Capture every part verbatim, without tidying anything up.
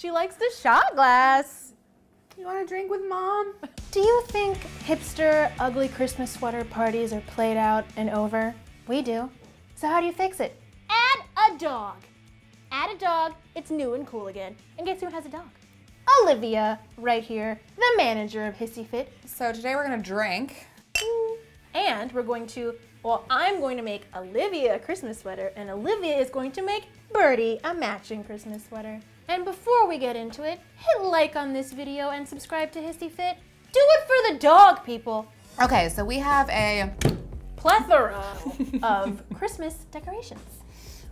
She likes the shot glass. You want a drink with mom? Do you think hipster, ugly Christmas sweater parties are played out and over? We do. So how do you fix it? Add a dog. Add a dog, it's new and cool again. And guess who has a dog? Olivia, right here, the manager of Hissy Fit. So today we're gonna drink. And we're going to, well, I'm going to make Olivia a Christmas sweater, and Olivia is going to make Birdie a matching Christmas sweater. And before we get into it, hit like on this video and subscribe to Hissy Fit. Do it for the dog, people. Okay, so we have a plethora of Christmas decorations.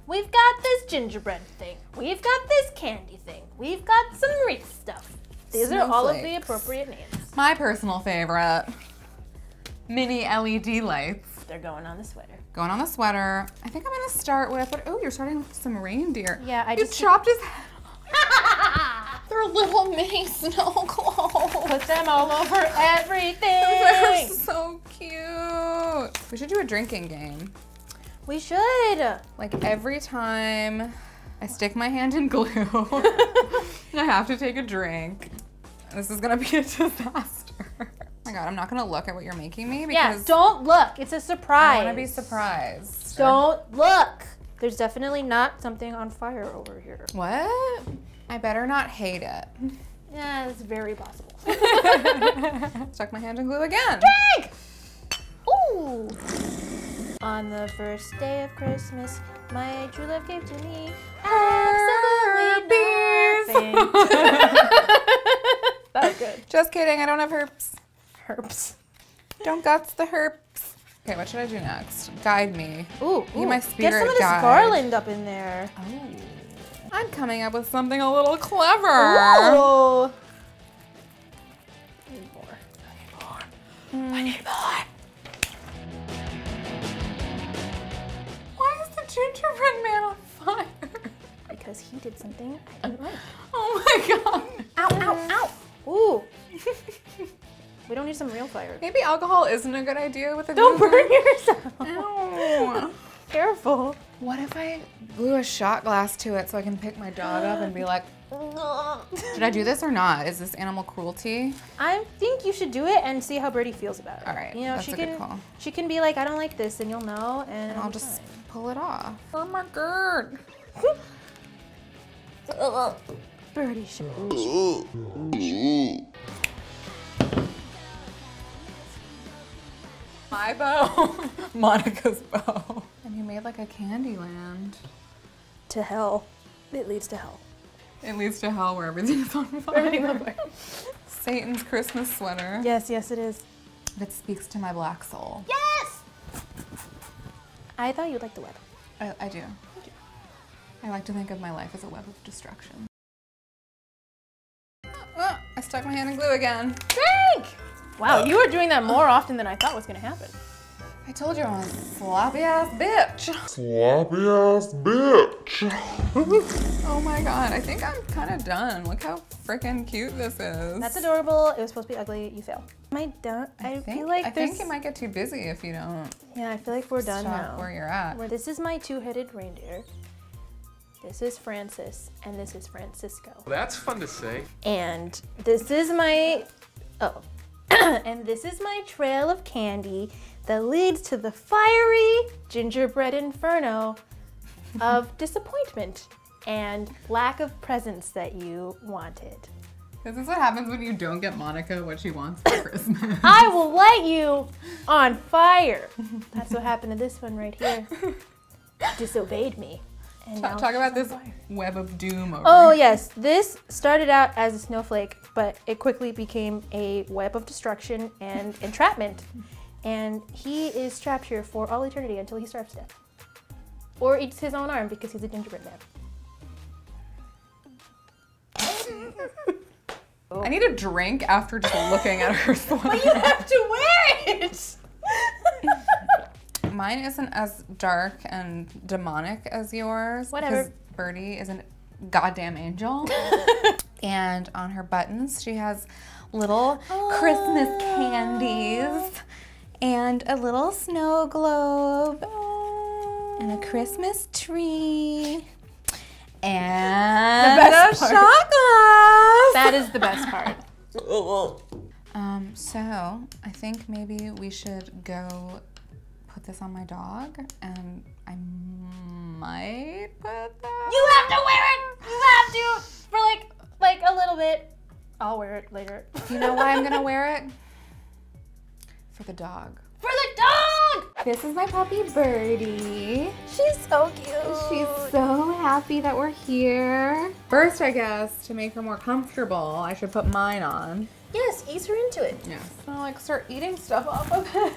We've got this gingerbread thing. We've got this candy thing. We've got some wreath stuff. These Snowflakes. Are all of the appropriate names. My personal favorite, mini L E D lights. They're going on the sweater. Going on the sweater. I think I'm gonna start with, what, oh, you're starting with some reindeer. Yeah, I you just- You chopped his head off. They're little mini snow globes. Put them all over everything. They're so cute. We should do a drinking game. We should. Like every time I stick my hand in glue and I have to take a drink, this is gonna be a disaster. Oh my God, I'm not gonna look at what you're making me because- Yeah, don't look, it's a surprise. I wanna be surprised. Don't look. There's definitely not something on fire over here. What? I better not hate it. Yeah, it's very possible. Stuck my hand in glue again. Drink! Ooh. On the first day of Christmas, my true love gave to me absolutely nothing. That was good. Just kidding, I don't have herps. Herps. Don't guts the herps. Okay, what should I do next? Guide me. Ooh, be my spirit guide. Get some of this garland up in there. Oh. I'm coming up with something a little clever. Ooh. I need more. I need more. Mm. I need more. Gingerbread man on fire. Because he did something I didn't like. Oh my God. Ow, ow, ow. Ooh. We don't need some real fire. Maybe alcohol isn't a good idea with a Don't glue burn glue. Yourself. Ow. Careful. What if I glue a shot glass to it so I can pick my dog up and be like, should I do this or not? Is this animal cruelty? I think you should do it and see how Birdie feels about it. All right, you know, that's she a can, good call. She can be like, I don't like this, and you'll know, and, and I'll just fine. Pull it off. Oh my God. Birdie should. My bow, Monica's bow. And you made like a candy land. To hell. It leads to hell. It leads to hell where everything's on fire. Everything's on fire. Satan's Christmas sweater. Yes, yes it is. That speaks to my black soul. Yes! I thought you'd like the web. I, I do. Thank you. I like to think of my life as a web of destruction. Oh, I stuck my hand in glue again. Drink! Wow, you were doing that more often than I thought was gonna happen. I told you I was a sloppy ass bitch. Sloppy ass bitch. Oh my God, I think I'm kind of done. Look how freaking cute this is. That's adorable. It was supposed to be ugly. You failed. Am I done? I, I think, feel like I there's... think you might get too busy if you don't. Yeah, I feel like we're done now. Where you're at. Where this is my two-headed reindeer. This is Francis, and this is Francisco. Well, that's fun to say. And this is my oh. And this is my trail of candy that leads to the fiery gingerbread inferno of disappointment and lack of presents that you wanted. This is what happens when you don't get Monica what she wants for Christmas. I will light you on fire. That's what happened to this one right here. Disobeyed me. And talk talk about this fire. Web of doom over Oh here. Yes, this started out as a snowflake, but it quickly became a web of destruction and entrapment. And he is trapped here for all eternity until he starves to death. Or eats his own arm because he's a gingerbread man. Oh. I need a drink after just looking at her sweater. But you have to wear it! Mine isn't as dark and demonic as yours. Whatever. Because Birdie is a goddamn angel. And on her buttons, she has little oh. Christmas candies. And a little snow globe. Oh. And a Christmas tree. And a shotgun. That is the best part. Um, so I think maybe we should go put this on my dog, and I might put that. You have to wear it. You have to for like like a little bit. I'll wear it later. You know why I'm gonna wear it? For the dog. For the dog! This is my puppy, Birdie. She's so cute. She's so happy that we're here. First, I guess, to make her more comfortable, I should put mine on. Yes, ease her into it. Yes. And I'll like start eating stuff off of it.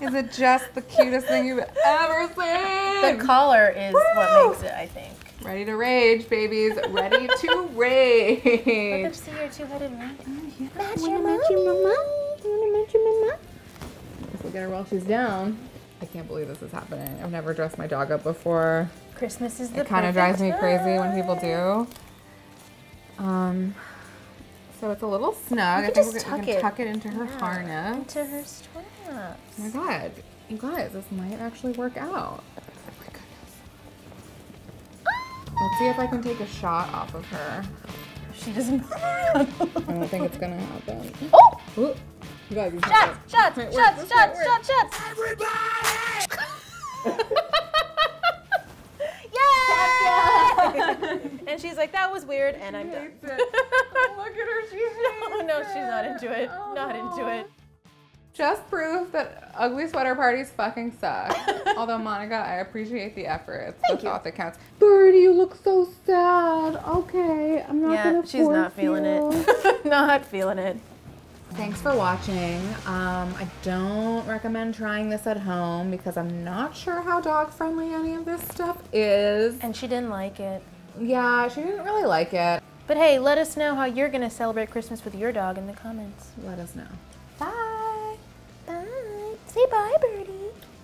Is it just the cutest thing you've ever seen? The collar is Woo! What makes it, I think. Ready to rage, babies. Ready to rage. Look up, see your two-headed rabbit. Oh, yeah. Match your mommy. Match your mama. You wanna match your mama? Just look at her while she's down. I can't believe this is happening. I've never dressed my dog up before. Christmas is the It kind of drives me crazy when people do. Um, so it's a little snug. I think we're gonna tuck, tuck it into her yeah, harness. Into her straps. Oh my God, you guys, this might actually work out. Let's see if I can take a shot off of her. She doesn't. I don't think it's gonna happen. Oh! Ooh. You guys, shots, shots, shots, shots, shots, shots, shots! Everybody! Yay! And she's like, that was weird, and I'm done. Look at her, she hates it. No, she's not into it. Oh. Not into it. Just proof that ugly sweater parties fucking suck. Although, Monica, I appreciate the effort. It's Thank the thought you. That counts. Birdie, you look so sad. Okay, I'm not yeah, gonna force you. Yeah, she's not feeling it. Not feeling it. Thanks for watching. Um, I don't recommend trying this at home because I'm not sure how dog-friendly any of this stuff is. And she didn't like it. Yeah, she didn't really like it. But hey, let us know how you're gonna celebrate Christmas with your dog in the comments. Let us know. Bye. Say bye, Birdie.